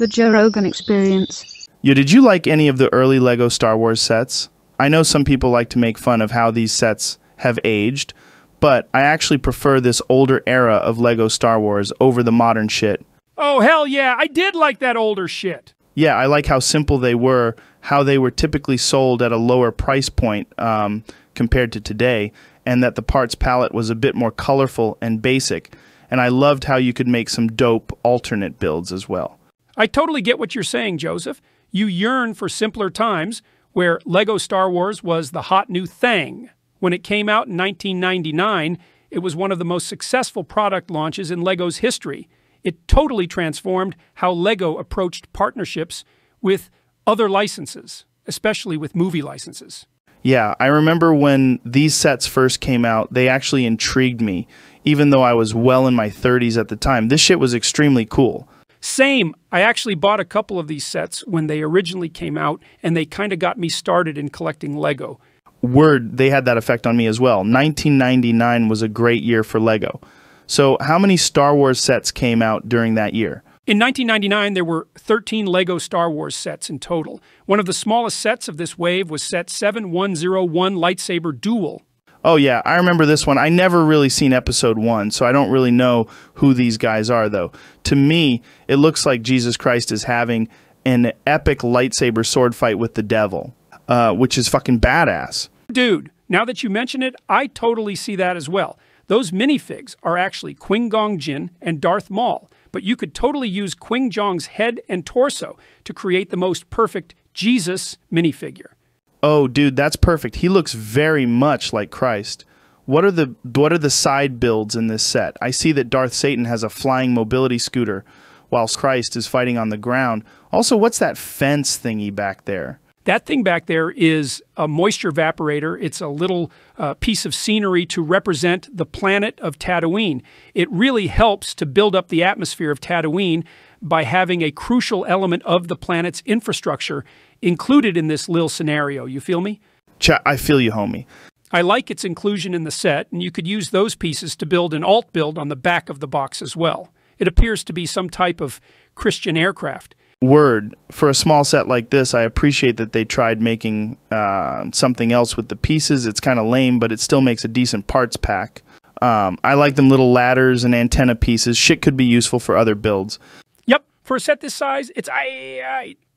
The Joe Rogan Experience. Yo, did you like any of the early Lego Star Wars sets? I know some people like to make fun of how these sets have aged, but I actually prefer this older era of Lego Star Wars over the modern shit. Oh, hell yeah, I did like that older shit. Yeah, I like how simple they were, how they were typically sold at a lower price point compared to today, and that the parts palette was a bit more colorful and basic. And I loved how you could make some dope alternate builds as well. I totally get what you're saying, Joseph. You yearn for simpler times where Lego Star Wars was the hot new thing. When it came out in 1999, it was one of the most successful product launches in Lego's history. It totally transformed how Lego approached partnerships with other licenses, especially with movie licenses. Yeah, I remember when these sets first came out, they actually intrigued me, even though I was well in my 30s at the time. This shit was extremely cool. Same. I actually bought a couple of these sets when they originally came out, and they kind of got me started in collecting Lego. Word, they had that effect on me as well. 1999 was a great year for Lego. So how many Star Wars sets came out during that year? In 1999, there were 13 Lego Star Wars sets in total. One of the smallest sets of this wave was set 7101 Lightsaber Duel. Oh yeah, I remember this one. I never really seen episode 1, so I don't really know who these guys are though. To me, it looks like Jesus Christ is having an epic lightsaber sword fight with the devil, which is fucking badass. Dude, now that you mention it, I totally see that as well. Those minifigs are actually Kwing Jong and Darth Maul, but you could totally use Kwing Jong's head and torso to create the most perfect Jesus minifigure. Oh, dude, that's perfect. He looks very much like Christ. What are the side builds in this set? I see that Darth Satan has a flying mobility scooter, whilst Christ is fighting on the ground. Also, what's that fence thingy back there? That thing back there is a moisture evaporator. It's a little piece of scenery to represent the planet of Tatooine. It really helps to build up the atmosphere of Tatooine by having a crucial element of the planet's infrastructure included in this little scenario. You feel me? I feel you, homie. I like its inclusion in the set, and you could use those pieces to build an alt build on the back of the box as well. It appears to be some type of Christian aircraft. Word. For a small set like this, I appreciate that they tried making something else with the pieces. It's kind of lame, but it still makes a decent parts pack. I like them little ladders and antenna pieces. Shit could be useful for other builds. Yep. For a set this size, it's aight.